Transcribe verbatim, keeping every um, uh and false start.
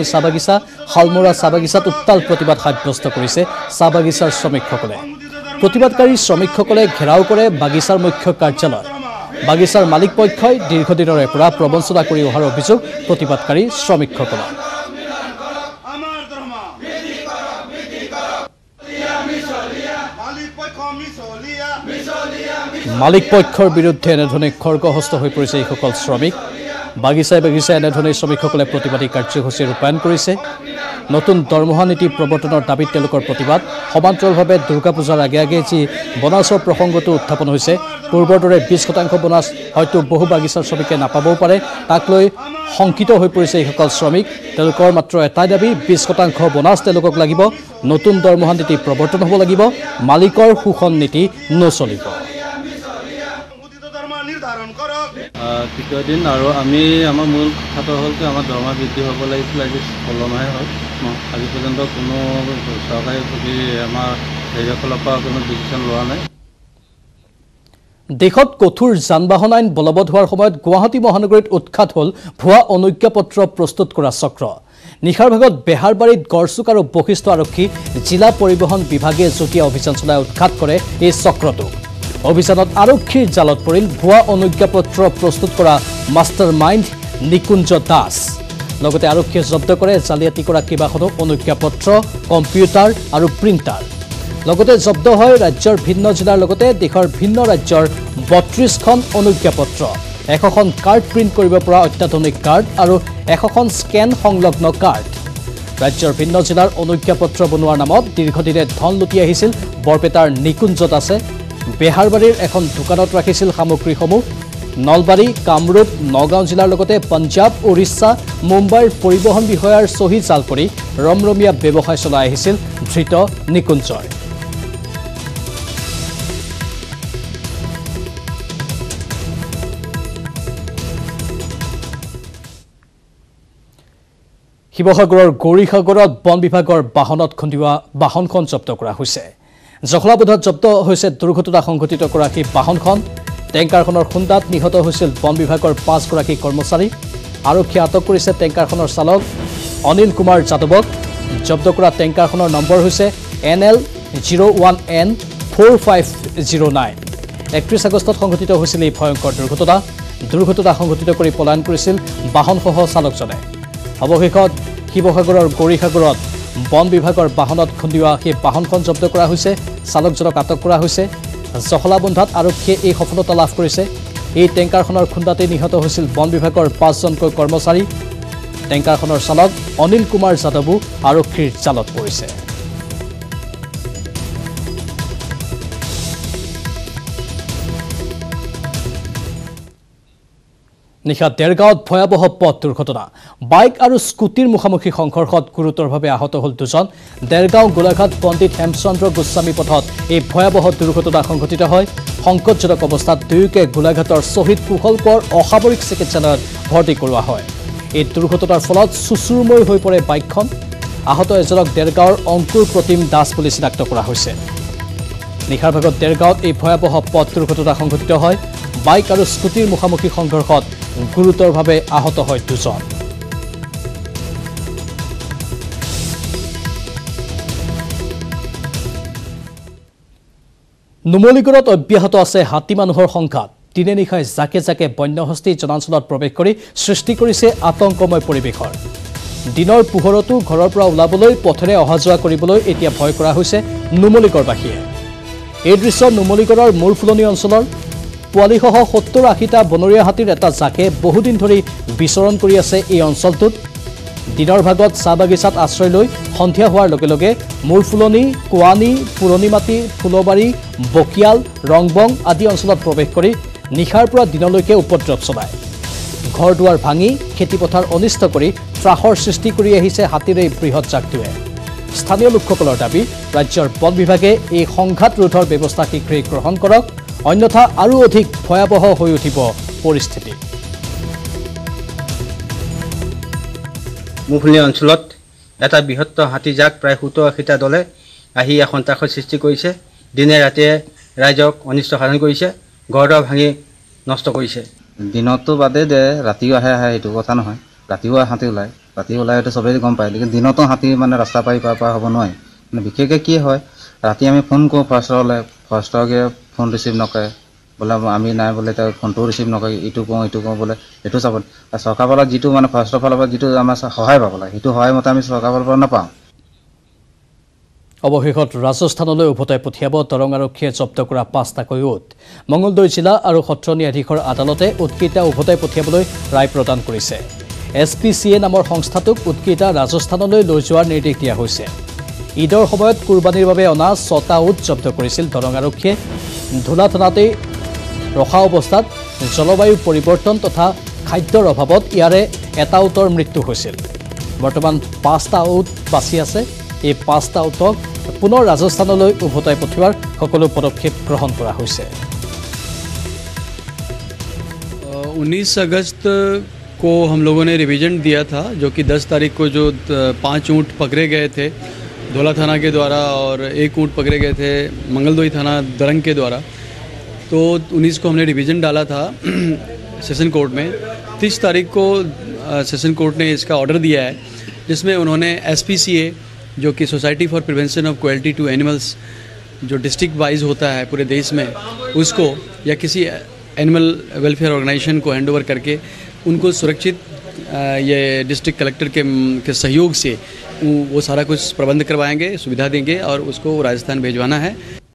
Sabagisa, Halmora Sabagisat Uttal Protibat Hajjosto Kurise, Sabagisar Somik Kokole. Protibatkari Somik Kokole, Keraukore, Bagisar Mukho Karchalor. Bagisar Malik Poikhoi, Dirkhodinore Pura, Probansoda Kori Ohar Obhijog, Protibatkari Somik Kokole. Malik Poikhor Biruddhe Enedhone Khargohosto Hoi Porise ei Hokol Shramik Bagisai Bagisai Enedhone Shramik Hokole Protibadi Karjohosi Rupayan Korise Notun Darmoha Niti Probortonor Dabit Telokor Protibad Samantaralbhabe Durga Pujar Age Age Ji Bonasor Prohongoto Utthapon Hoise Purbor Dore twenty Shotangsho Bonas Hoito Bohu Bagisar Shramike Napabo Pare Tak Loi Honkito Hoi Porise ei Hokol Shramik Telokor Matro Etai Dabi twenty Shotangsho Bonas Telokok Lagibo Notun Darmoha Niti Proborton Hobo Lagibo Malikor Shoshon Niti Nocholibo Because in our army, I'm a moon, Catahol, Amadoma, with the whole life like this, Colonel. I didn't know Sakai to be a Mar, the Yakolapa, and Diction Luane. They hot Kotur, Zanbahona, and Bolabot, who are Hobart, Guahati Mohanagrid, Utkathol, Pua Onukapotro, Prostut Kurasokro. Niharbagot, Beharbarit, Gorsukar, Bokistaroki, Jila Poribohon, Bibage, Zutia Official Katkore, is Socroto. অভিযানত আৰক্ষীৰ জালত পৰিল ভুৱা অনুজ্ঞাপত্ৰ প্ৰস্তুত কৰা mastermind নিকুঞ্জ দাস লগতে আৰক্ষীয়ে জব্দ কৰে জালিয়াতি কৰা কেবাখনো অনুজ্ঞাপত্ৰ কম্পিউটাৰ আৰু প্ৰিন্টাৰ লগতে জব্দ হয় ৰাজ্যৰ ভিন্ন জিলাৰ লগতে দেশৰ ভিন্ন ৰাজ্যৰ বত্ৰিশ খন অনুজ্ঞাপত্ৰ এশ খন কাৰ্ড প্ৰিন্ট কৰিব পৰা অত্যাধুনিক কাৰ্ড আৰু এশ খন স্কেন সংলগ্ন কাৰ্ড ৰাজ্যৰ ভিন্ন জিলাৰ অনুজ্ঞাপত্ৰ বনোৱাৰ নামত দীৰ্ঘদিনে ধন লুটি আহিছিল বৰপেটাৰ নিকুঞ্জ দাসে বেহাৰবাৰীৰ এখন দোকানত ৰাখিছিল সামগ্ৰীসমূহ নলবাৰী কামৰূপ নগাঁও জিলাৰ লগতে পঞ্জাব ওড়িশা মুম্বাইৰ পৰিবহন বিভাগৰ সহি জাল কৰি ৰমৰমিয়া ব্যৱসায় চলাই আহিছিল ধৃত নিকুঞ্জয় শিৱসাগৰৰ গৌৰীসাগৰত বন বিভাগৰ বাহনত খন্দিওৱা বাহনখন জব্দ কৰা হৈছে জখলাবধত জব্দ হৈছে দুৰ্ঘটনা সংঘটিত কৰা কি বাহনখন টেংকাৰখনৰ খুন্দাত নিহত হৈছিল বন বিভাগৰ পাঁচ গৰাকী কৰ্মচাৰী আৰক্ষী আটক কৰিছে টেংকাৰখনৰ চালক অনিল কুমাৰ যাদৱক জব্দ কৰা টেংকাৰখনৰ নম্বৰ হৈছে N L zero one N four five zero nine একত্ৰিশ আগষ্টত সংঘটিত হৈছিল এই ভয়ংকৰ দুৰ্ঘটনা দুৰ্ঘটনা সংঘটিত কৰি পলায়ন কৰিছিল বাহনসহ চালকজনে অৱশেষত শিৱসাগৰৰ গৌৰীসাগৰত বন বিভাগৰ বাহনত খন্দিওৱা এই বাহনখন জব্দ কৰা হৈছে চালকজনক আটক কৰা হৈছে জখলাবন্ধাত আৰক্ষীয়ে এই সফলতা লাভ কৰিছে এই টেংকাৰখনৰ খুন্দাতে নিহত হৈছিল বন বিভাগৰ পাঁচজনকৈ কৰ্মচাৰী টেংকাৰখনৰ চালক অনিল কুমাৰ যাদৱ আৰক্ষীৰ জালত পৰিছে নিখা দেৰগাঁৱত ভয়াবহ পথ দুৰ্ঘটনা বাইক আৰু স্কুটিৰ মুখামুখি সংঘৰ্ষত গুৰুতৰভাৱে আহত হ'ল দুজন দেৰগাঁও গোলাঘাট পণ্ডিত হেমচন্দ্ৰ গোস্বামী পথত এই ভয়াবহ দুৰ্ঘটনা সংঘটিত হয় সংকটজনক অৱস্থাত দুয়োকে গোলাঘাটৰ শহীদ কুশল কোঁৱৰ অসামৰিক চিকিৎসালয়ত ভৰ্তি কৰোৱা হয় এই দুৰ্ঘটনাৰ ফলত চুচুৰময় হৈ পৰে বাইকখন আহত এজনক দেৰগাঁৱৰ অংকুৰ প্ৰতিম দাস বুলি চিনাক্ত কৰা হৈছে নিখাৰ ভাগত দেৰগাঁৱত এই ভয়াবহ পথ দুৰ্ঘটনা সংঘটিত হয় বাইক আৰু স্কুটিৰ মুখামুখি সংঘৰ্ষত গুৰুতৰভাৱে আহত হয় দুজন নুমলীগড়ত অব্যাহত আছে হাতী মানুহৰ সংঘাত দিনে নিশাই জাকে জাকে বন্যহস্তী জনাঞ্চলত প্ৰৱেশ কৰি সৃষ্টি কৰিছে আতংকময় পৰিৱেশৰ দিনৰ পোহৰতো ঘৰৰ পৰা ওলাবলৈ পথেৰে অহা যোৱা কৰিবলৈ এতিয়া ভয় কৰা হৈছে নুমলীগড়বাসীয়ে এই দৃশ্য নুমলীগড়ৰ মূলফুলনি অঞ্চলৰ পোৱালিসহ সত্তৰ আশীটা বনৰীয়া হাতীৰ এটা জাকে বহুদিন ধৰি বিচৰণ কৰি আছে এই অঞ্চলটোত দিনৰ ভাগত সাবাগিছাত আশ্ৰয় লৈ সন্ধিয়া হোৱাৰ লগে লগে মূৰফুলনি কোৱানি পুৰণি মাটি ফুলবাৰী বকিয়াল ৰংবং আদি অঞ্চলত প্ৰৱেশ কৰি নিশাৰ পৰা দিনলৈকে উপদ্ৰৱ চলায় ঘৰ দুৱাৰ ভাঙি খেতিপথাৰ অনিষ্ট কৰি ত্ৰাসৰ সৃষ্টি কৰি আহিছে হাতীৰ এই বৃহৎ জাকটোৱে স্থানীয় লোকসকলৰ দাবী ৰাজ্যৰ বন বিভাগে এই সংঘাত ৰোধৰ ব্যৱস্থা শীঘ্ৰে গ্ৰহণ কৰক অন্যথা আৰু অধিক ভয়াবহ হৈ উঠিব পৰিস্থিতি মুফলি অঞ্চলত এটা বৃহৎ হাতী জাক প্ৰায় সত্তৰ আশীটা দলে আহি সন্ত্ৰাসৰ সৃষ্টি কৰিছে দিনে ৰাতে ৰাইজক অনিষ্ট সাধন কৰিছে ঘৰ ভাঙি নষ্ট কৰিছে দিনতো বাদে ৰাতিও আহে আহে এইটো কথা নহয় ৰাতিও হাতী ওলাই ৰাতি ওলাইতে সবেই গম পায় কিন্তু দিনতো হাতী মানে ৰাস্তা পাই পাপা হ'ব নহয় মানে বিশেষকৈ কি হয় ৰাতি আমি ফোন কো ফাষ্টৰলে ফাষ্টৰকে ফোন ৰিসিভ নকৰে বলা আমি নাই বলে তা ফোন তো ৰিসিভ নকৰে ইটো কো ইটো কো বলে এটো সব সকাবলা জিটো মানে ফাষ্টৰফালৰ জিটো আমাৰ সহায় পাবলা ইটো হয় মতে আমি সকাবল পৰা না পাওঁ অবশেষত ৰাজস্থানলৈ উভতাই পঠিয়াব তৰংগাৰক্ষীয়ে জব্দ কৰা পাঁচটা কৈয়ত মংগলদৈ জিলা আৰু সত্ৰ ন্যায়াধীশৰ আদালতে উৎকিতা উভতাই পঠিয়াবলৈ ৰায় প্ৰদান কৰিছে S P C A নামৰ সংস্থাটোক উৎকিতা ৰাজস্থানলৈ লৈ যোৱাৰ নিৰ্দেশ দিয়া হৈছে ইদৰ সময়ত কুৰবানীৰ বাবে অনা ছটা উট জব্দ কৰিছিল তৰংগাৰক্ষীয়ে ধুলাথনাতে ৰখা অৱস্থাত জলবায়ু পৰিৱৰ্তন তথা খাদ্যৰ অভাৱত ইয়াৰে এটা উটৰ মৃত্যু হৈছিল বৰ্তমান পাঁচটা উট বাছি আছে এই পাঁচটা উটক পুনৰ ৰাজস্থানলৈ উভতাই পঠিওৱাৰ সকলো পদক্ষেপ গ্ৰহণ কৰা হৈছে उन्नीस अगस्त को हम लोगों ने रिवीजन दिया था जो कि दस तारीख को जो पांच ऊँट पकड़े गए थे धोला थाना के द्वारा और एक ऊँट पकड़े गए थे मंगलदोई थाना दरंग के द्वारा तो उन्नीस को हमने रिवीजन डाला था सेशन कोर्ट में तीस तारीख को सेशन कोर्ट ने इसका ऑर्डर दिया है जिसमें उन्होंने S P C A जो कि society for prevention of cruelty to animals जो डिस्ट्रिक्ट वाइज होता है पूरे देश में उसको या किसी एनिमल वेलफेयर ऑर्गेनाइजेशन को हैंड ओवर करके उनको सुरक्षित ये डिस्ट्रिक्ट कलेक्टर के, के सहयोग से वो सारा कुछ प्रबंध करवाएंगे सुविधा देंगे और उसको राजस्थान भेजवाना है।